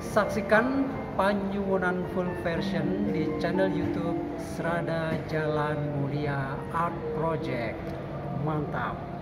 Saksikan Panyuwunan full version di channel YouTube Sraddha Jalan Mulia Art Project. Mantap!